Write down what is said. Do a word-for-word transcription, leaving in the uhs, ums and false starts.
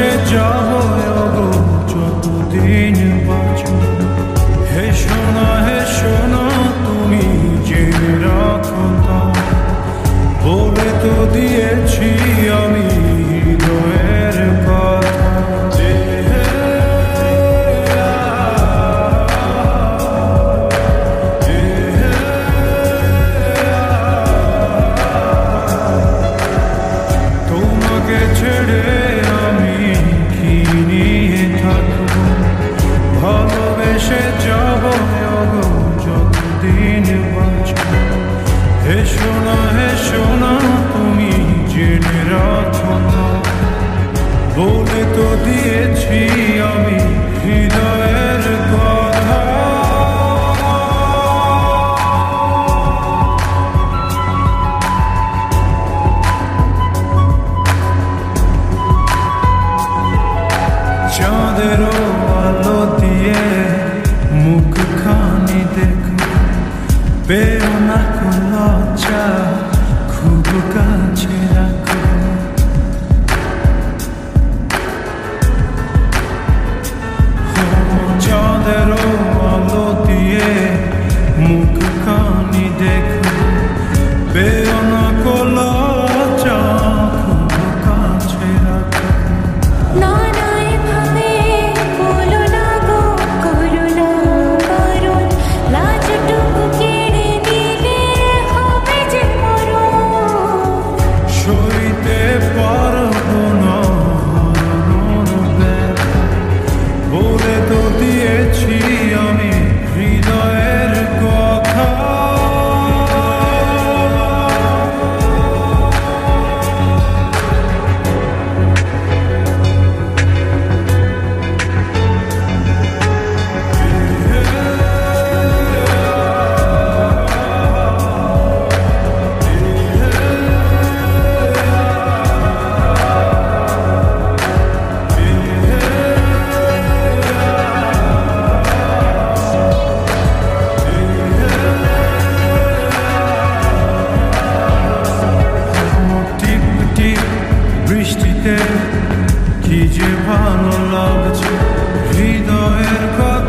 ce geabă le-a găucea tu tine baciu. Heșona, heșona, tu mi gera conta. Vole tu dieci ami doere pata. Heșona, heșona, tumi generația ta. Bole tot dieci ami hidayet kata. Chadero alo diye mukh khani dekh pe na খুব কাছে রাখো চাঁদের আলো দিয়ে মুখ খানি দেখো বেরোনা কলো চা খুব কাছে রাখো কি যে ভালো লাগছে হৃদয়ের কথা।